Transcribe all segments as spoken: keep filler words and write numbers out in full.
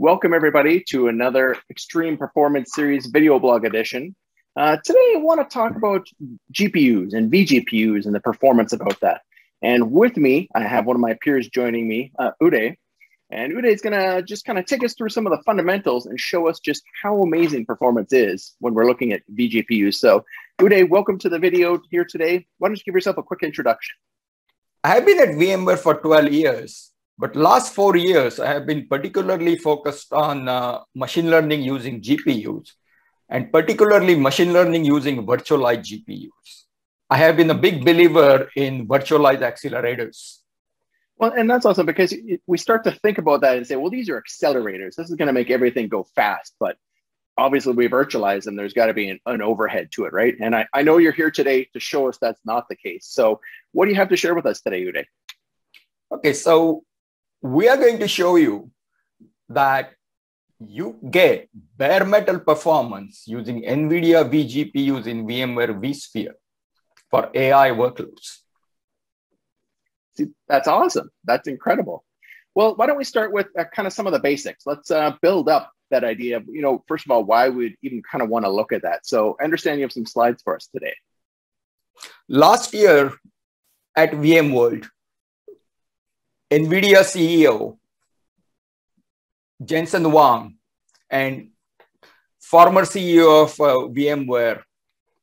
Welcome everybody to another Extreme Performance Series video blog edition. Uh, today I want to talk about G P Us and V G P Us and the performance about that. And with me, I have one of my peers joining me, uh, Uday. And Uday is going to just kind of take us through some of the fundamentals and show us just how amazing performance is when we're looking at V G P Us. So Uday, welcome to the video here today. Why don't you give yourself a quick introduction? I have been at VMware for twelve years, but last four years, I have been particularly focused on uh, machine learning using G P Us, and particularly machine learning using virtualized G P Us. I have been a big believer in virtualized accelerators. Well, and that's awesome because we start to think about that and say, well, these are accelerators. This is going to make everything go fast, but obviously we virtualize them. There's got to be an, an overhead to it, right? And I, I know you're here today to show us that's not the case. So what do you have to share with us today, Uday? Okay, so we are going to show you that you get bare metal performance using NVIDIA V G P Us in VMware vSphere for A I workloads. That's awesome. That's incredible. Well, why don't we start with uh, kind of some of the basics? Let's uh, build up that idea of, you know, first of all, why we'd even kind of want to look at that. So I understand you have some slides for us today. Last year at VMworld, NVIDIA C E O, Jensen Huang, and former C E O of uh, VMware,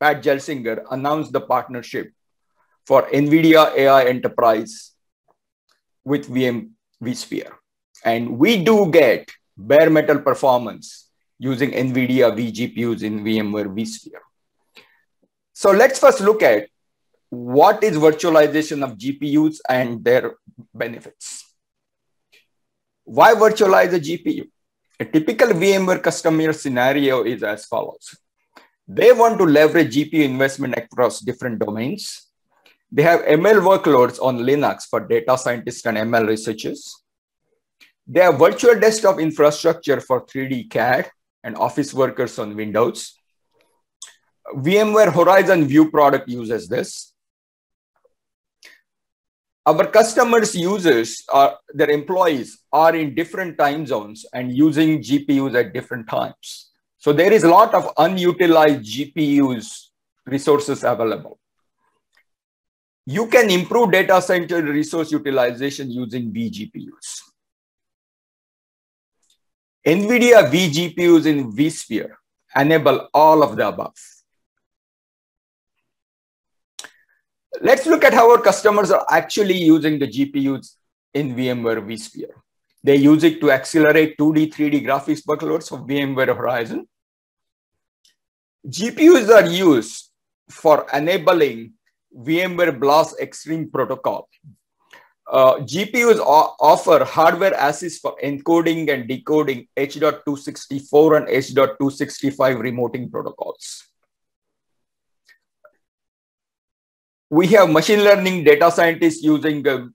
Pat Gelsinger, announced the partnership for NVIDIA A I Enterprise with V M, vSphere. And we do get bare metal performance using NVIDIA V G P Us in VMware vSphere. So let's first look at what is virtualization of G P Us and their benefits. Why virtualize a G P U? A typical VMware customer scenario is as follows. They want to leverage G P U investment across different domains. They have M L workloads on Linux for data scientists and M L researchers. They have virtual desktop infrastructure for three D C A D and office workers on Windows. VMware Horizon View product uses this. Our customers' users, are, their employees, are in different time zones and using G P Us at different times. So there is a lot of unutilized G P Us resources available. You can improve data center resource utilization using V G P Us. NVIDIA V G P Us in vSphere enable all of the above. Let's look at how our customers are actually using the G P Us in VMware vSphere. They use it to accelerate two D, three D graphics workloads for VMware Horizon. G P Us are used for enabling VMware Blast Extreme protocol. Uh, G P Us offer hardware assist for encoding and decoding H dot two sixty-four and H dot two sixty-five remoting protocols. We have machine learning data scientists using uh,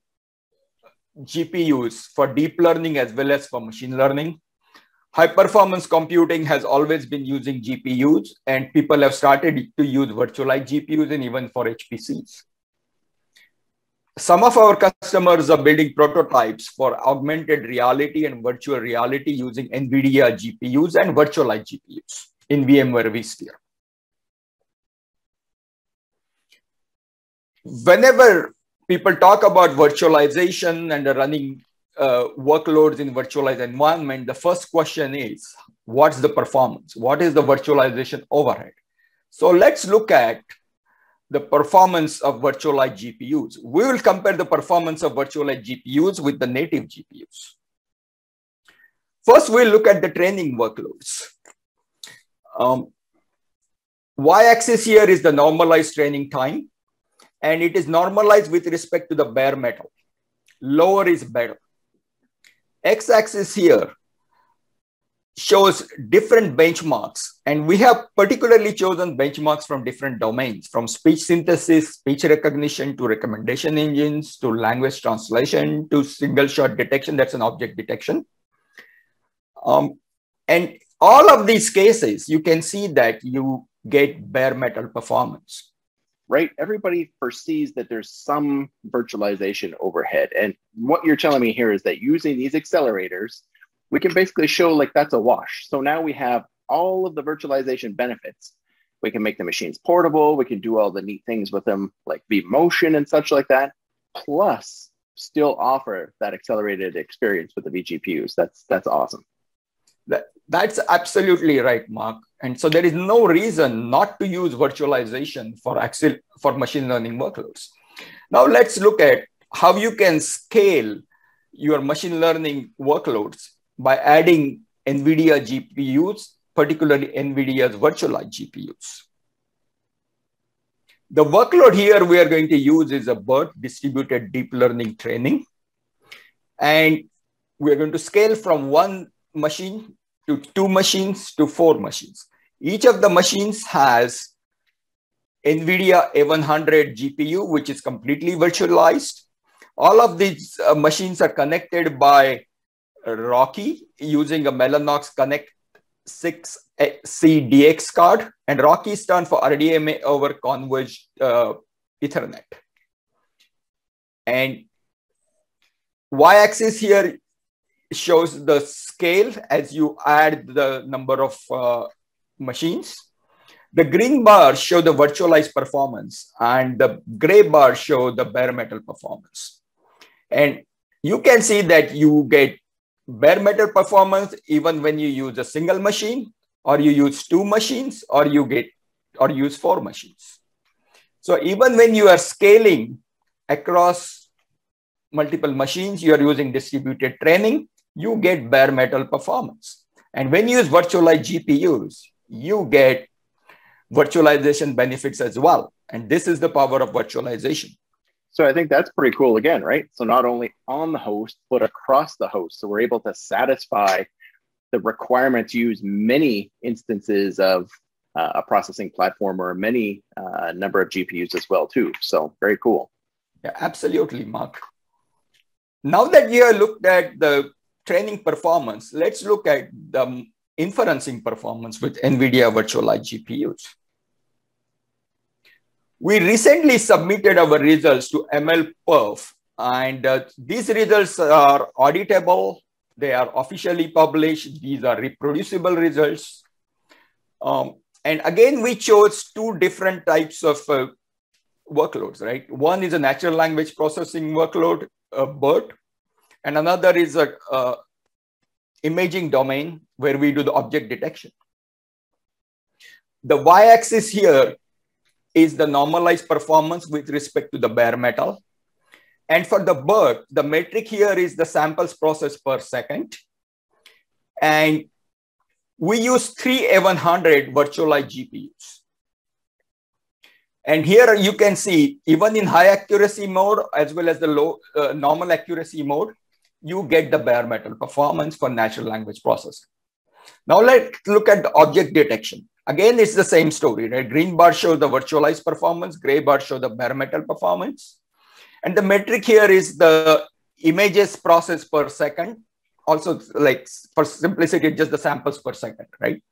G P Us for deep learning as well as for machine learning. High performance computing has always been using G P Us, and people have started to use virtualized G P Us and even for H P Cs. Some of our customers are building prototypes for augmented reality and virtual reality using NVIDIA G P Us and virtualized G P Us in VMware vSphere. Whenever people talk about virtualization and running Uh, workloads in virtualized environment, the first question is, what's the performance? What is the virtualization overhead? So let's look at the performance of virtualized G P Us. We will compare the performance of virtualized G P Us with the native G P Us. First, we'll look at the training workloads. Um, y-axis here is the normalized training time, and it is normalized with respect to the bare metal. Lower is better. X-axis here shows different benchmarks, and we have particularly chosen benchmarks from different domains, from speech synthesis, speech recognition, to recommendation engines, to language translation, to single shot detection, that's an object detection. Um, and all of these cases, you can see that you get bare metal performance. Right? Everybody foresees that there's some virtualization overhead. And what you're telling me here is that using these accelerators, we can basically show like that's a wash. So now we have all of the virtualization benefits. We can make the machines portable. We can do all the neat things with them, like vMotion and such like that, plus still offer that accelerated experience with the vGPUs. That's, that's awesome. That, that's absolutely right, Mark. And so there is no reason not to use virtualization for, accel for machine learning workloads. Now let's look at how you can scale your machine learning workloads by adding NVIDIA G P Us, particularly NVIDIA's virtualized G P Us. The workload here we are going to use is a BERT, distributed deep learning training. And we're going to scale from one machine to two machines to four machines. Each of the machines has NVIDIA A one hundred G P U, which is completely virtualized. All of these uh, machines are connected by Rocky using a Mellanox Connect six C D X card, and Rocky stands for R D M A over Converged uh, Ethernet. And y-axis here shows the scale as you add the number of uh, machines. The green bars show the virtualized performance, and the gray bars show the bare metal performance. And you can see that you get bare metal performance even when you use a single machine, or you use two machines, or you get or use four machines. So even when you are scaling across multiple machines, you are using distributed training, you get bare metal performance. And when you use virtualized G P Us, you get virtualization benefits as well. And this is the power of virtualization. So I think that's pretty cool again, right? So not only on the host, but across the host. So we're able to satisfy the requirement to use many instances of uh, a processing platform or many uh, number of G P Us as well too. So very cool. Yeah, absolutely, Mark. Now that we have looked at the training performance, let's look at the inferencing performance with NVIDIA virtualized G P Us. We recently submitted our results to M L perf, and uh, these results are auditable. They are officially published. These are reproducible results. Um, and again, we chose two different types of uh, workloads, right? One is a natural language processing workload, uh, BERT, and another is a uh, imaging domain where we do the object detection. The y-axis here is the normalized performance with respect to the bare metal. And for the BERT, the metric here is the samples processed per second. And we use three A one hundred virtualized G P Us. And here you can see, even in high accuracy mode, as well as the low uh, normal accuracy mode, you get the bare metal performance for natural language processing. Now let's look at the object detection. Again, it's the same story, right? Green bar shows the virtualized performance, gray bar shows the bare metal performance. And the metric here is the images processed per second. Also, like for simplicity, just the samples per second, right?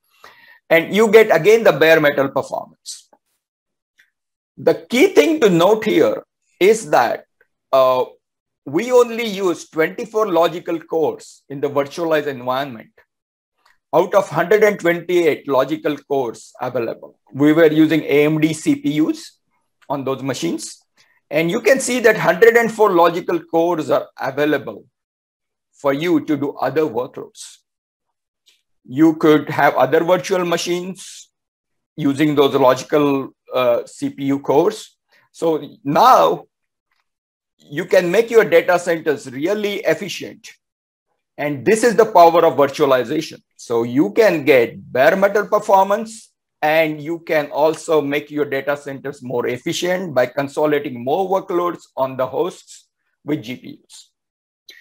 And you get again the bare metal performance. The key thing to note here is that uh, we only use twenty-four logical cores in the virtualized environment out of one hundred twenty-eight logical cores available. We were using A M D C P Us on those machines. And you can see that one hundred four logical cores are available for you to do other workloads. You could have other virtual machines using those logical uh, C P U cores. So now you can make your data centers really efficient. And this is the power of virtualization. So you can get bare metal performance, and you can also make your data centers more efficient by consolidating more workloads on the hosts with G P Us.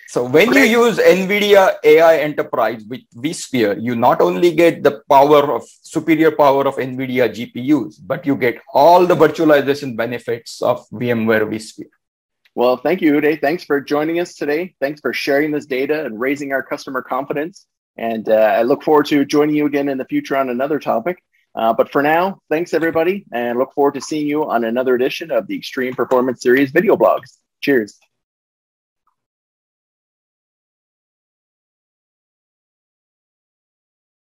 So when you use NVIDIA A I Enterprise with vSphere, you not only get the power of superior power of NVIDIA G P Us, but you get all the virtualization benefits of VMware vSphere. Well, thank you, Uday. Thanks for joining us today. Thanks for sharing this data and raising our customer confidence. And uh, I look forward to joining you again in the future on another topic. Uh, but for now, thanks everybody, and look forward to seeing you on another edition of the Extreme Performance Series video blogs. Cheers.